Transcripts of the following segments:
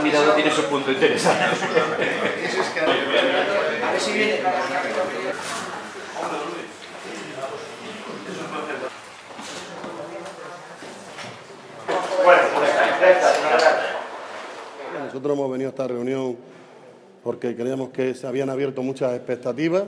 han mirado tiene su punto interesante. A ver si viene. Bueno, nosotros hemos venido a esta reunión porque creíamos que se habían abierto muchas expectativas.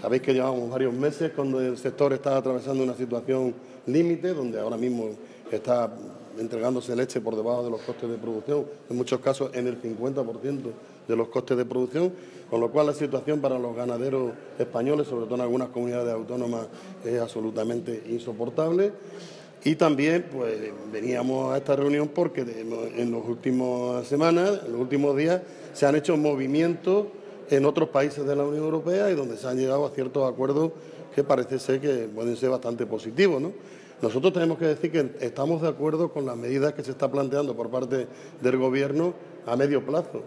Sabéis que llevamos varios meses cuando el sector está atravesando una situación límite, donde ahora mismo está entregándose leche por debajo de los costes de producción, en muchos casos en el 50% de los costes de producción, con lo cual la situación para los ganaderos españoles, sobre todo en algunas comunidades autónomas, es absolutamente insoportable. Y también pues veníamos a esta reunión porque en las últimas semanas, en los últimos días, se han hecho movimientos en otros países de la Unión Europea y donde se han llegado a ciertos acuerdos que parece ser que pueden ser bastante positivos, ¿no? Nosotros tenemos que decir que estamos de acuerdo con las medidas que se está planteando por parte del Gobierno a medio plazo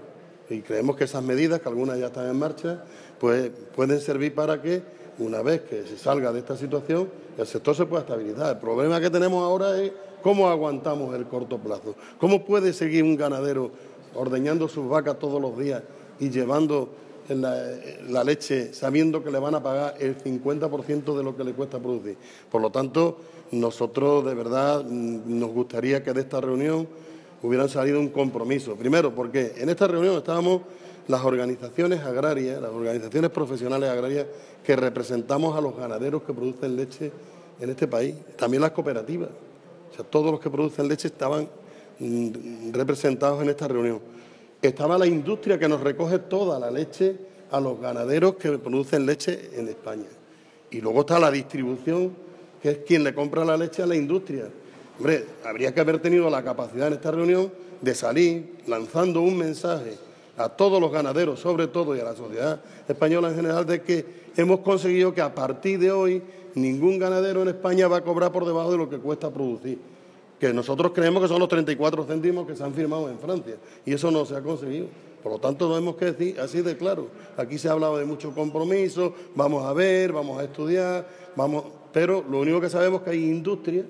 y creemos que esas medidas, que algunas ya están en marcha, pues pueden servir para que una vez que se salga de esta situación el sector se pueda estabilizar. El problema que tenemos ahora es cómo aguantamos el corto plazo, cómo puede seguir un ganadero ordeñando sus vacas todos los días y llevando la leche sabiendo que le van a pagar el 50% de lo que le cuesta producir. Por lo tanto, nosotros de verdad nos gustaría que de esta reunión hubieran salido un compromiso. Primero, porque en esta reunión estábamos las organizaciones agrarias, las organizaciones profesionales agrarias que representamos a los ganaderos que producen leche en este país, también las cooperativas, o sea, todos los que producen leche estaban representados en esta reunión. Estaba la industria que nos recoge toda la leche a los ganaderos que producen leche en España. Y luego está la distribución, que es quien le compra la leche a la industria. Hombre, habría que haber tenido la capacidad en esta reunión de salir lanzando un mensaje a todos los ganaderos, sobre todo, y a la sociedad española en general, de que hemos conseguido que a partir de hoy ningún ganadero en España va a cobrar por debajo de lo que cuesta producir, que nosotros creemos que son los 34 céntimos que se han firmado en Francia, y eso no se ha conseguido. Por lo tanto, tenemos que decir así de claro. Aquí se ha hablado de muchos compromisos, vamos a ver, vamos a estudiar, pero lo único que sabemos es que hay industrias,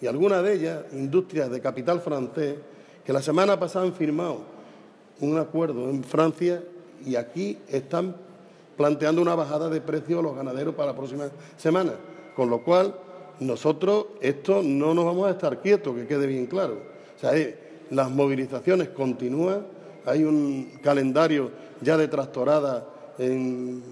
y algunas de ellas, industrias de capital francés, que la semana pasada han firmado un acuerdo en Francia y aquí están planteando una bajada de precios a los ganaderos para la próxima semana, con lo cual nosotros esto no nos vamos a estar quietos, que quede bien claro. O sea, las movilizaciones continúan, hay un calendario ya de tractorada en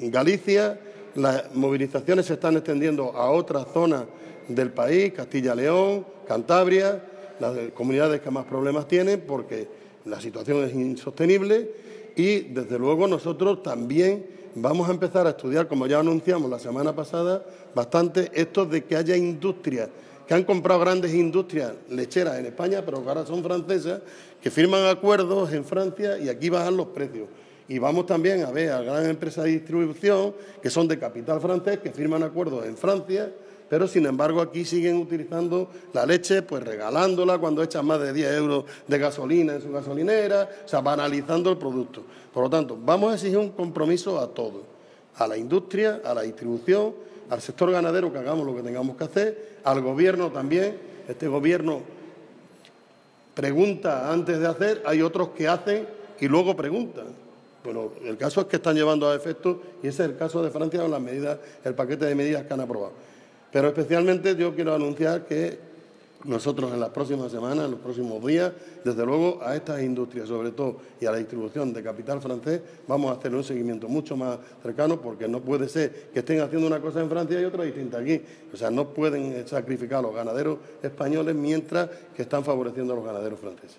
Galicia, las movilizaciones se están extendiendo a otras zonas del país, Castilla y León, Cantabria, las comunidades que más problemas tienen porque la situación es insostenible y desde luego nosotros también vamos a empezar a estudiar, como ya anunciamos la semana pasada, bastante esto de que haya industrias que han comprado grandes industrias lecheras en España, pero que ahora son francesas, que firman acuerdos en Francia y aquí bajan los precios. Y vamos también a ver a grandes empresas de distribución que son de capital francés, que firman acuerdos en Francia, pero sin embargo aquí siguen utilizando la leche, pues regalándola cuando echan más de 10 euros de gasolina en su gasolinera, o sea, banalizando el producto. Por lo tanto, vamos a exigir un compromiso a todos, a la industria, a la distribución, al sector ganadero, que hagamos lo que tengamos que hacer, al Gobierno también. Este Gobierno pregunta antes de hacer, hay otros que hacen y luego preguntan. Bueno, el caso es que están llevando a efecto, y ese es el caso de Francia con las medidas, el paquete de medidas que han aprobado. Pero especialmente yo quiero anunciar que nosotros en las próximas semanas, en los próximos días, desde luego a estas industrias, sobre todo, y a la distribución de capital francés, vamos a hacer un seguimiento mucho más cercano, porque no puede ser que estén haciendo una cosa en Francia y otra distinta aquí. O sea, no pueden sacrificar a los ganaderos españoles mientras que están favoreciendo a los ganaderos franceses.